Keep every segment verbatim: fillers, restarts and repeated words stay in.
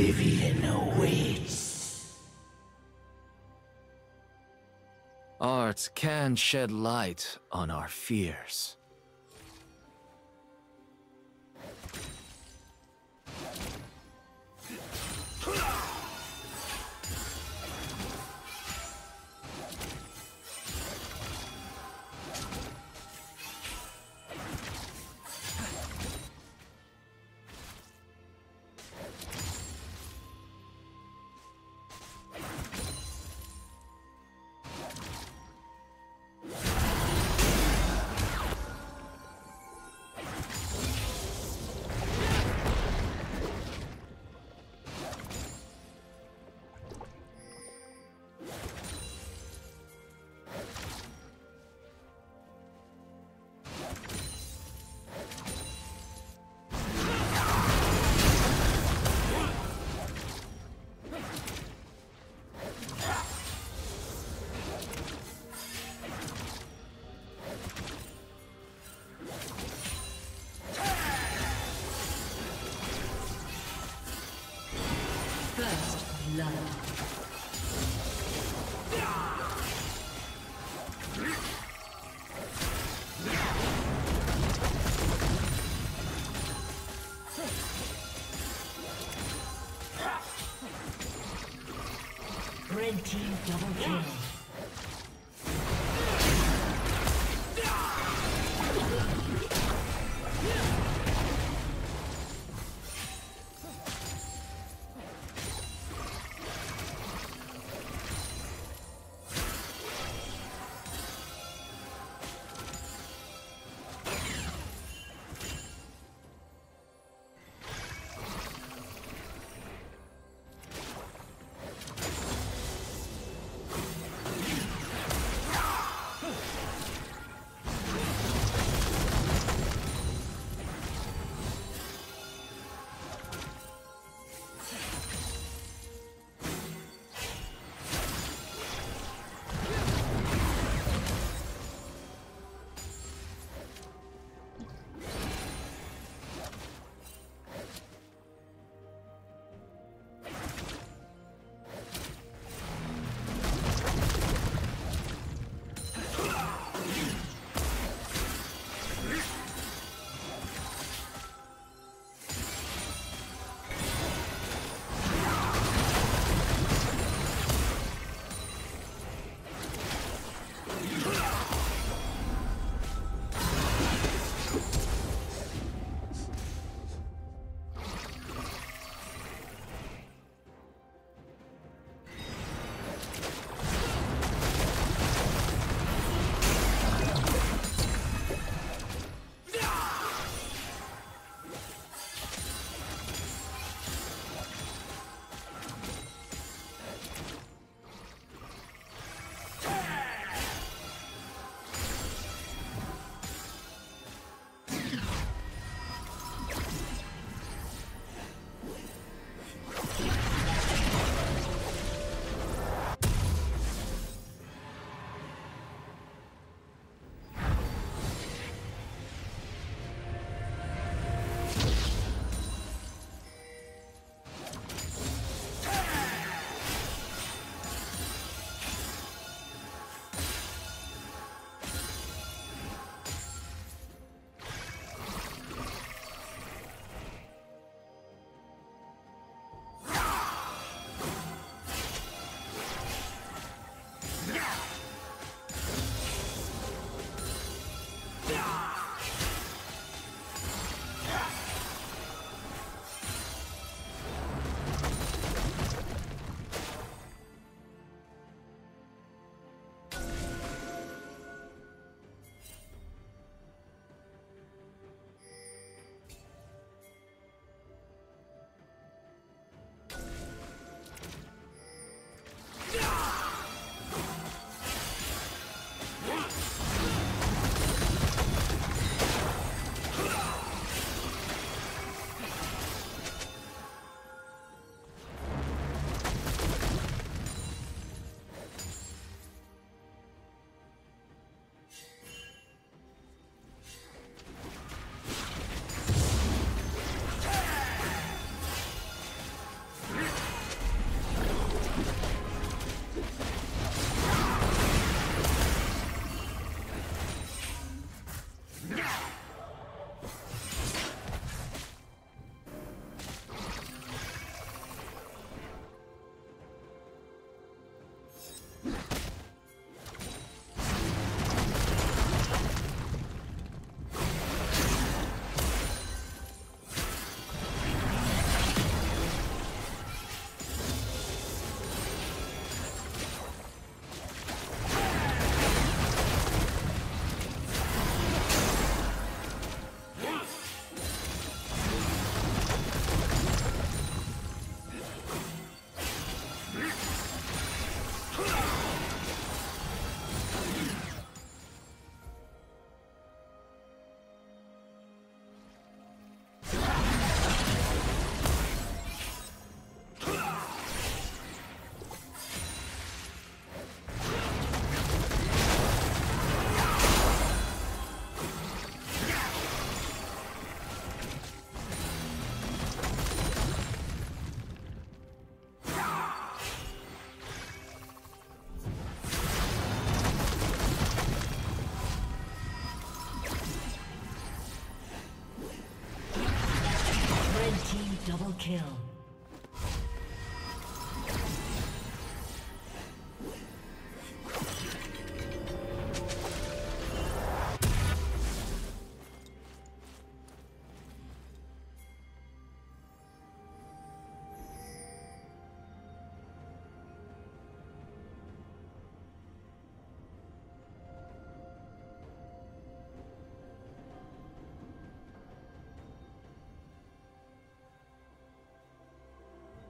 Oblivion awaits. Art can shed light on our fears. First blood. Double kill.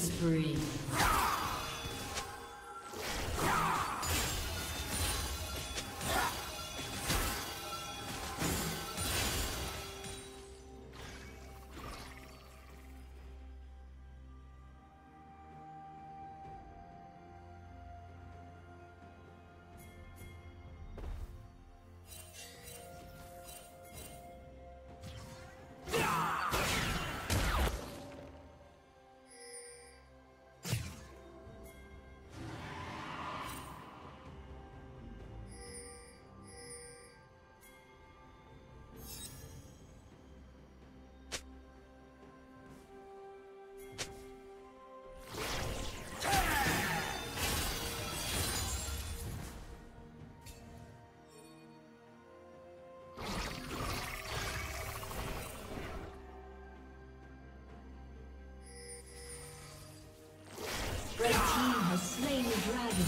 spree. Red team has slain the dragon.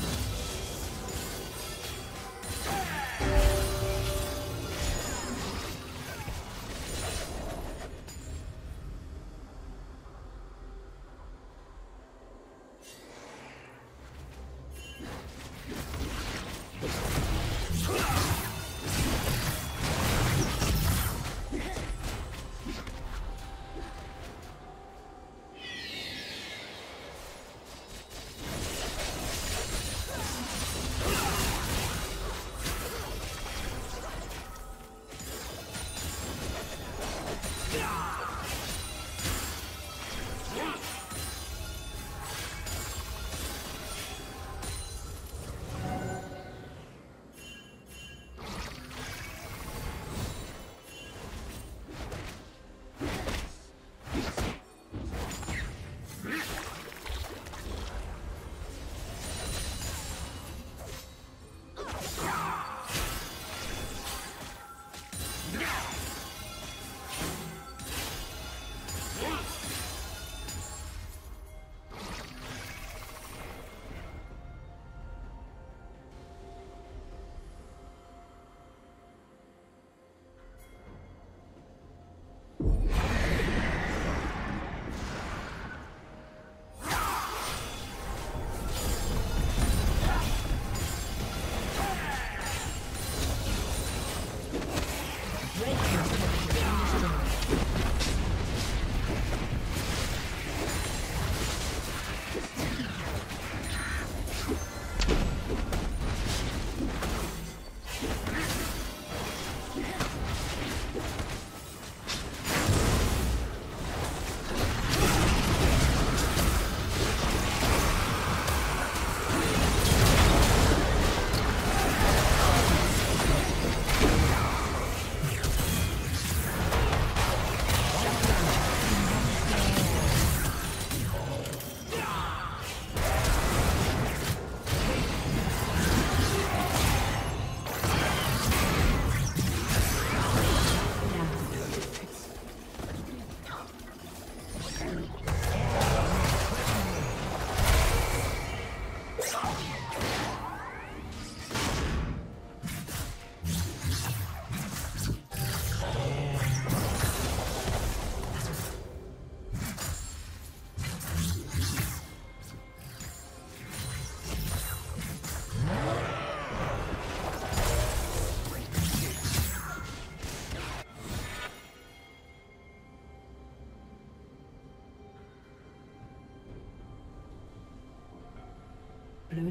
Blue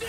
You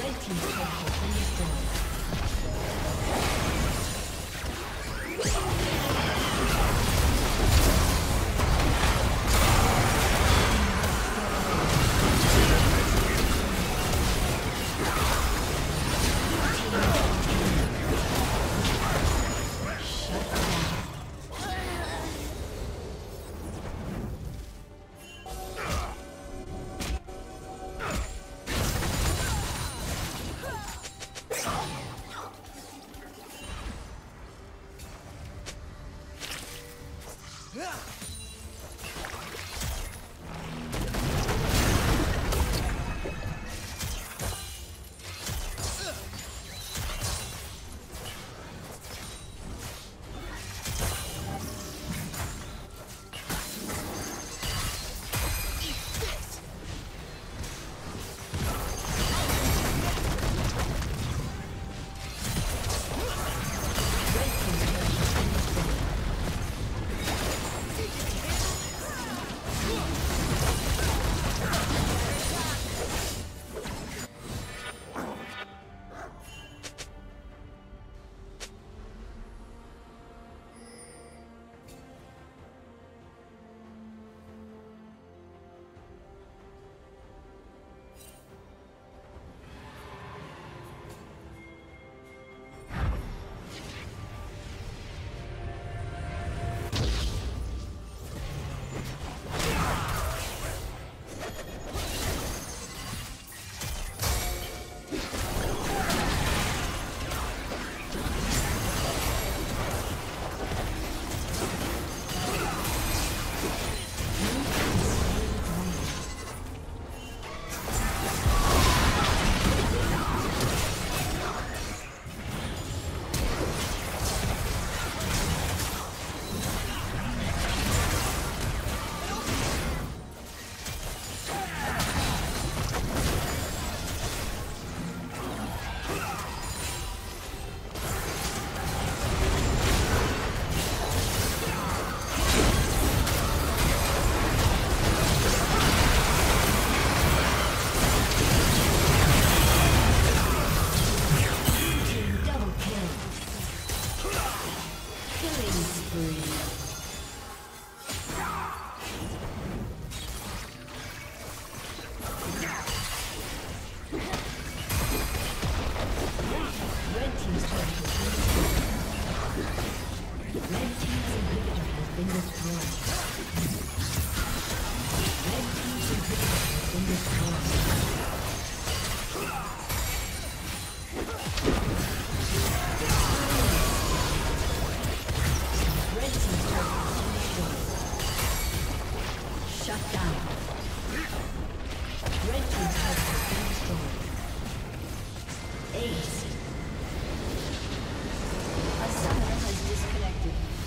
Red team's turret has been destroyed. Shut down. Red team's turret has been destroyed. Ace. A summoner has disconnected.